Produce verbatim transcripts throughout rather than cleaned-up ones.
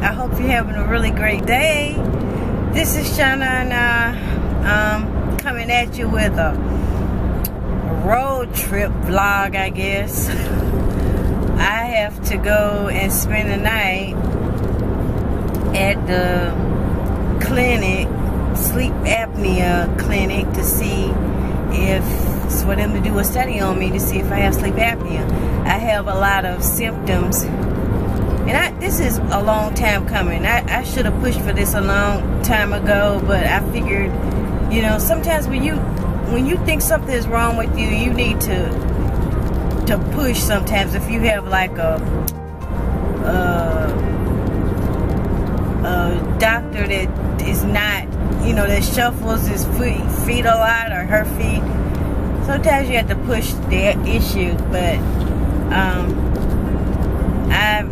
I hope you're having a really great day. This is Shauna, and I um, coming at you with a road trip vlog, I guess. I have to go and spend the night at the clinic, sleep apnea clinic, to see if it's for them to do a study on me to see if I have sleep apnea. I have a lot of symptoms, and I, this is a long time coming. I, I should have pushed for this a long time ago, but I figured, you know, sometimes when you when you think something is wrong with you, you need to to push sometimes. If you have like a uh, a doctor that is not, you know, that shuffles his feet, feet a lot, or her feet, sometimes you have to push the issue. But um, I,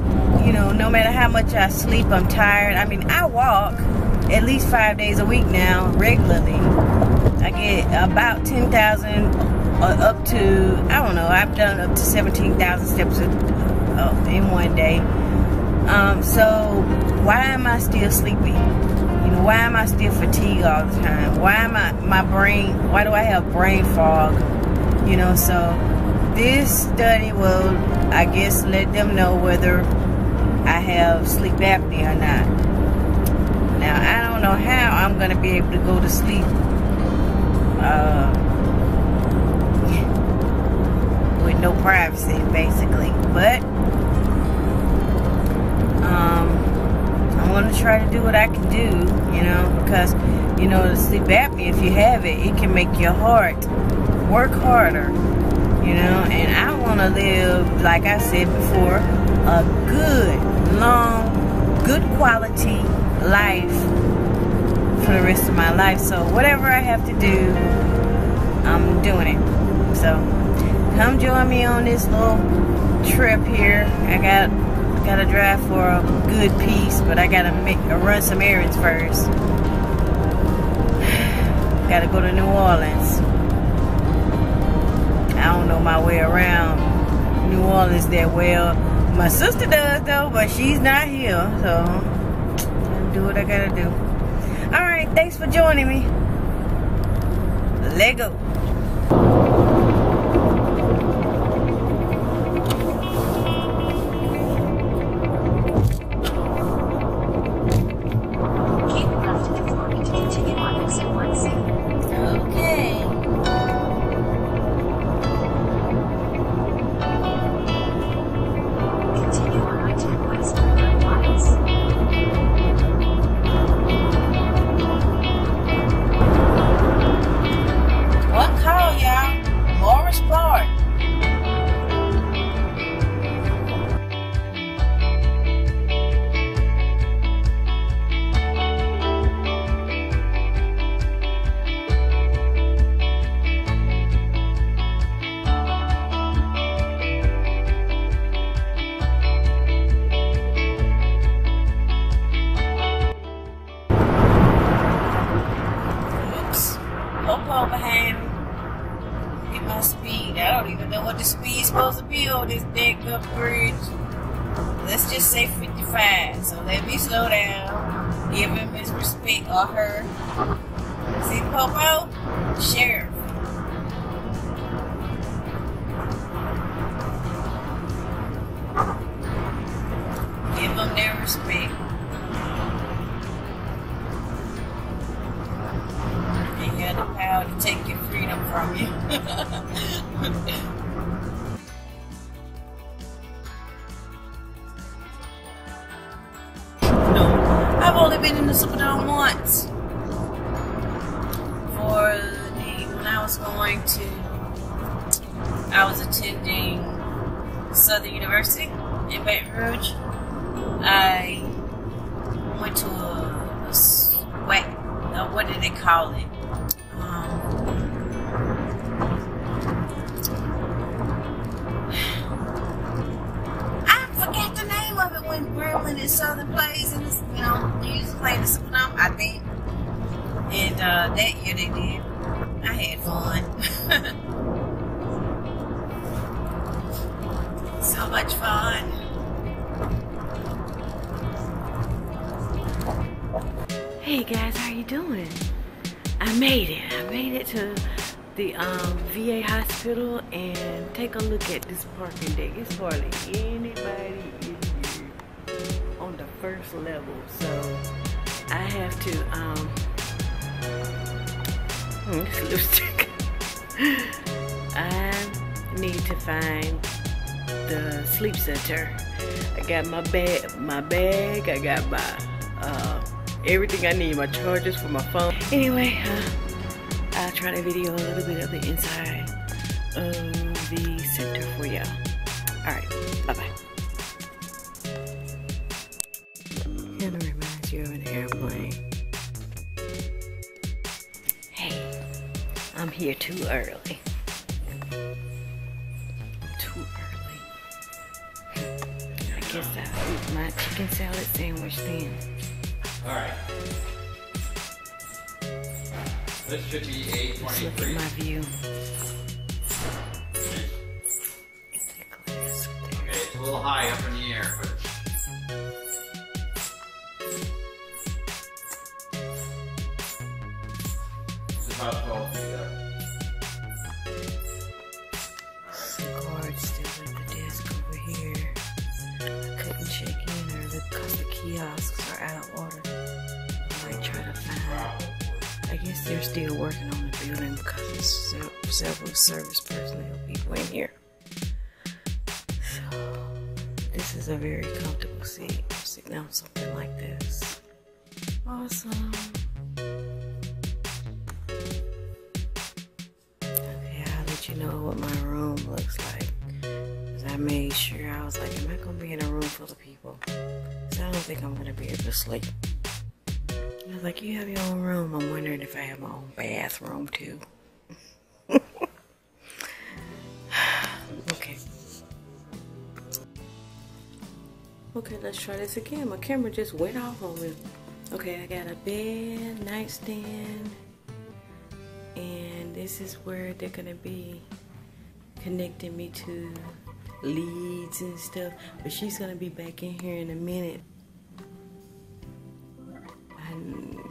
you know, no matter how much I sleep, I'm tired. I mean, I walk at least five days a week now, regularly. I get about ten thousand or up to, I don't know, I've done up to seventeen thousand steps in one day. Um, so why am I still sleepy? You know, why am I still fatigued all the time? Why am I, my brain, why do I have brain fog? You know, so this study will, I guess, let them know whether I have sleep apnea or not. Now, I don't know how I'm going to be able to go to sleep. Uh... with no privacy, basically. But um, I'm gonna try to do what I can do, you know, because, you know, the sleep apnea, if you have it, it can make your heart work harder, you know. And I wanna live, like I said before, a good, long, good quality life for the rest of my life. So whatever I have to do, I'm doing it. So come join me on this little trip here. I got gotta drive for a good piece, but I gotta make, run some errands first. Gotta go to New Orleans. I don't know my way around New Orleans that well. My sister does though, but she's not here, so I'll do what I gotta do. All right, thanks for joining me. Lego. Been in the Superdome once for the, when I was going to, I was attending Southern University in Baton Rouge. I went to a, a what, uh, what do they call it? Gremlin and Southern plays, and this, you know, they used to play the Superdome, I think. And uh, that year they did. I had fun. So much fun. Hey guys, how you doing? I made it. I made it to the um, V A hospital, and take a look at this parking deck. It's hardly anybody in here on the first level, so I have to um, hmm, lipstick. I need to find the sleep center. I got my bag, my bag. I got my uh, everything I need, my chargers for my phone. Anyway, uh, I'll try to video a little bit of the inside of the center for y'all. All right, bye bye. Kind of reminds you of an airplane. Hey, I'm here too early. Too early. I guess I'll eat my chicken salad sandwich then. All right. This should be eight twenty-three. Let's look at my view. Okay, it's a little high up in the air, but it's about twelve feet up. The card's still at the desk over here. I couldn't check in early because the kiosks are out of order. I might try to find. I guess they're still working on the building because it's several service personnel people in here. So, this is a very comfortable seat. I'm sitting on something like this. Awesome. Okay, I'll let you know what my room looks like. Because I made sure, I was like, am I going to be in a room full of people? Because I don't think I'm going to be able to sleep. I was like, you have your own room. I'm wondering if I have my own bathroom too. Okay. Okay, let's try this again. My camera just went off on me. Okay, I got a bed, nightstand, and this is where they're gonna be connecting me to leads and stuff. But she's gonna be back in here in a minute.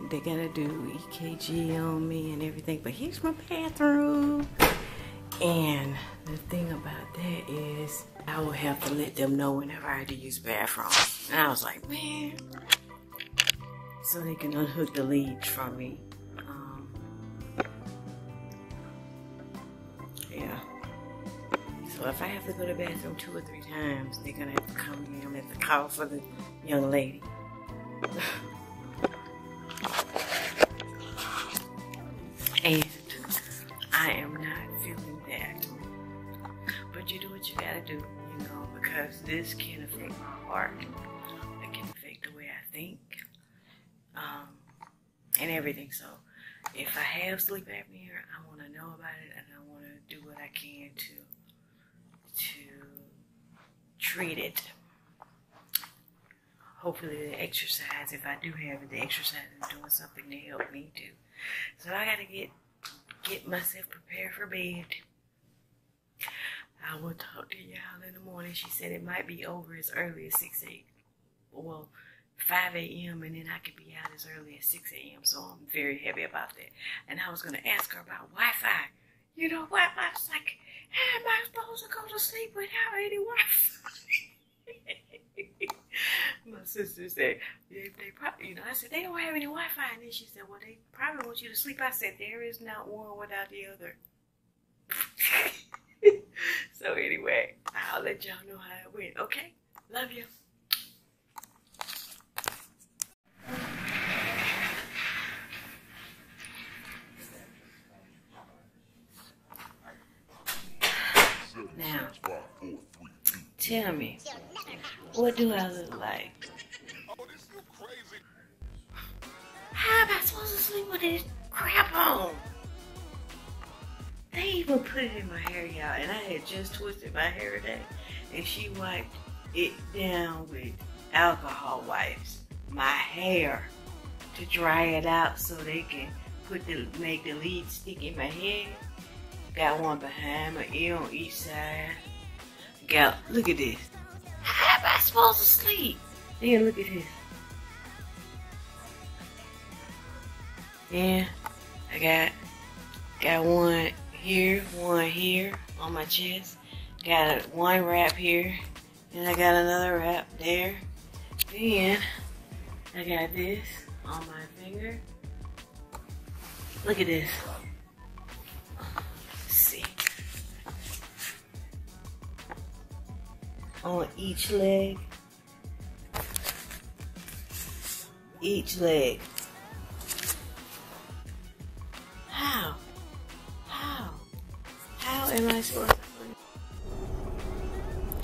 They gotta do E K G on me and everything, but here's my bathroom. And the thing about that is, I will have to let them know whenever I had to use the bathroom. And I was like, man, so they can unhook the leads from me. Um, yeah. So if I have to go to the bathroom two or three times, they're gonna have to come in. I'm gonna have to call for the young lady. And I am not feeling that. But you do what you gotta do, you know, because this can affect my heart. It can affect the way I think. Um, and everything. So if I have sleep apnea, I wanna know about it, and I wanna do what I can to to treat it. Hopefully the exercise, if I do have it, the exercise is doing something to help me too. So I gotta get get myself prepared for bed. I will talk to y'all in the morning. She said it might be over as early as six a m Well, five a m and then I could be out as early as six a m So I'm very happy about that. And I was gonna ask her about Wi-Fi. You know, Wi-Fi is like, how am I supposed to go to sleep without any Wi-Fi? My sister said, they, they probably, you know, I said, they don't have any Wi-Fi. And then she said, well, they probably want you to sleep. I said, there is not one without the other. So anyway, I'll let y'all know how it went. Okay? Love you. Now, tell me. What do I look like? How am I supposed to sleep with this crap on? They even put it in my hair, y'all, and I had just twisted my hair today, and she wiped it down with alcohol wipes, my hair, to dry it out so they can put the make the lead stick in my head. Got one behind my ear on each side. Got, look at this. How am I supposed to sleep? Then look at this. Then I got got one here, one here on my chest. Got one wrap here. Then I got another wrap there. Then I got this on my finger. Look at this. Let's see. On each leg. Each leg. How? How? How am I supposed to?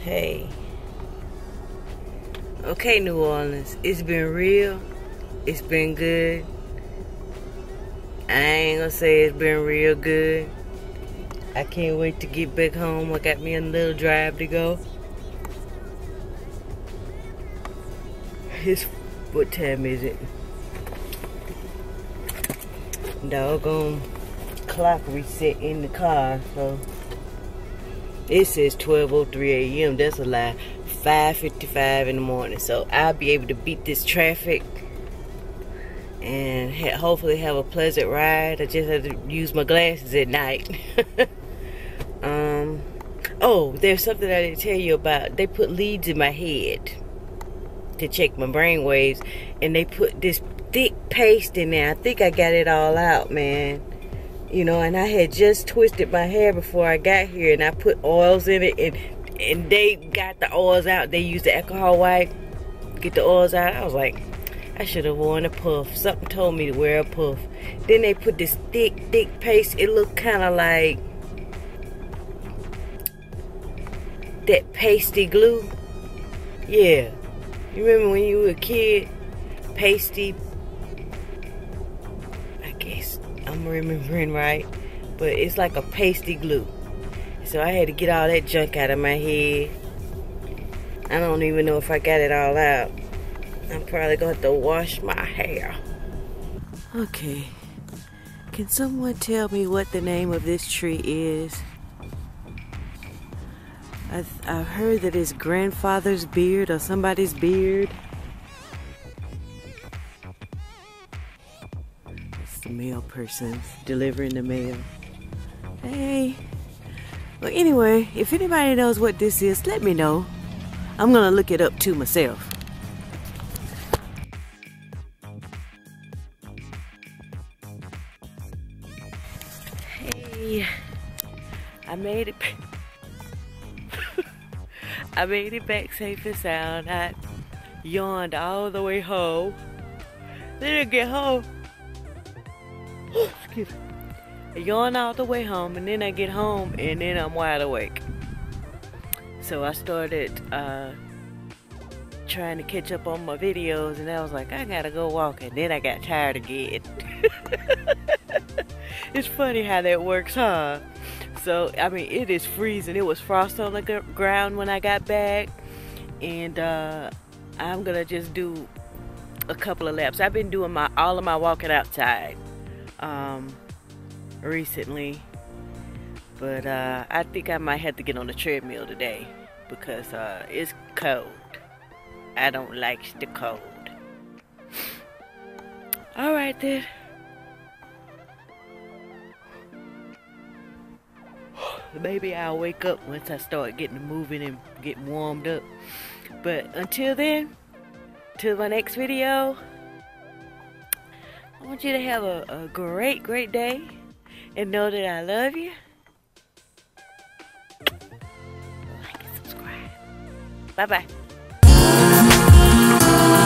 Hey. Okay, New Orleans. It's been real. It's been good. I ain't gonna say it's been real good. I can't wait to get back home. I got me a little drive to go. It's, what time is it? Doggone clock reset in the car, so. It says twelve oh three a m That's a lie. five fifty-five in the morning. So I'll be able to beat this traffic and ha hopefully have a pleasant ride. I just have to use my glasses at night. um, oh, there's something I didn't tell you about. They put leads in my head to check my brain waves, and they put this thick paste in there. I think I got it all out, man. You know, and I had just twisted my hair before I got here, and I put oils in it, and and they got the oils out. They used the alcohol wipe, get the oils out. I was like, I should have worn a puff. Something told me to wear a puff. Then they put this thick, thick paste. It looked kind of like that pasty glue. Yeah. You remember when you were a kid? Pasty. I guess I'm remembering right. But it's like a pasty glue. So I had to get all that junk out of my head. I don't even know if I got it all out. I'm probably going to have to wash my hair. Okay. Can someone tell me what the name of this tree is? I've, I've heard that it's grandfather's beard or somebody's beard. It's the mail person delivering the mail. Hey. Well, anyway, if anybody knows what this is, let me know. I'm going to look it up to myself. I made it back. I made it back safe and sound. I yawned all the way home. Then I get home. Excuse me. I yawn all the way home, and then I get home, and then I'm wide awake. So I started uh, trying to catch up on my videos, and I was like, I gotta go walk, and then I got tired again. It's funny how that works, huh? So, I mean, it is freezing. It was frost on the ground when I got back. And uh, I'm going to just do a couple of laps. I've been doing my all of my walking outside um, recently. But uh, I think I might have to get on the treadmill today because uh, it's cold. I don't like the cold. All right, then. Maybe I'll wake up once I start getting moving and getting warmed up. But until then, till my next video, I want you to have a, a great, great day. And know that I love you. Like and subscribe. Bye-bye.